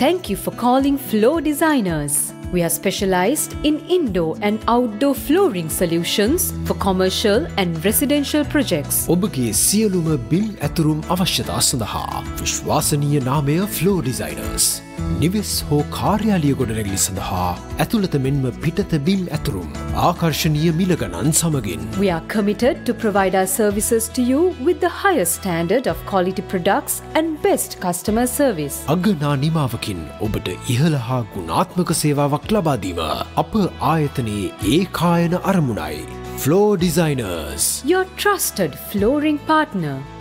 Thank you for calling Floor Designers. We are specialized in indoor and outdoor flooring solutions for commercial and residential projects. ඔබගේ සියලුම බිම් ඇතුරුම් අවශ්‍යතා සඳහා විශ්වාසනීය නාමය Floor Designers. නිවෙස් හෝ කාර්යාලය ගොඩනැගිලි සඳහා ඇතුළත මෙන්ම පිටත බිම් ඇතුරුම් ආකර්ශනීය මිල ගණන් සමගින්. We are committed to provide our services to you with the highest standard of quality products and best customer service. අගනා නිමාවකින් ඔබට ඉහළ හා ගුණාත්මක සේවාවක් ලබාදීම අප ආයතනයේ ඒකායන අරමුණයි. Floor Designers, your trusted flooring partner.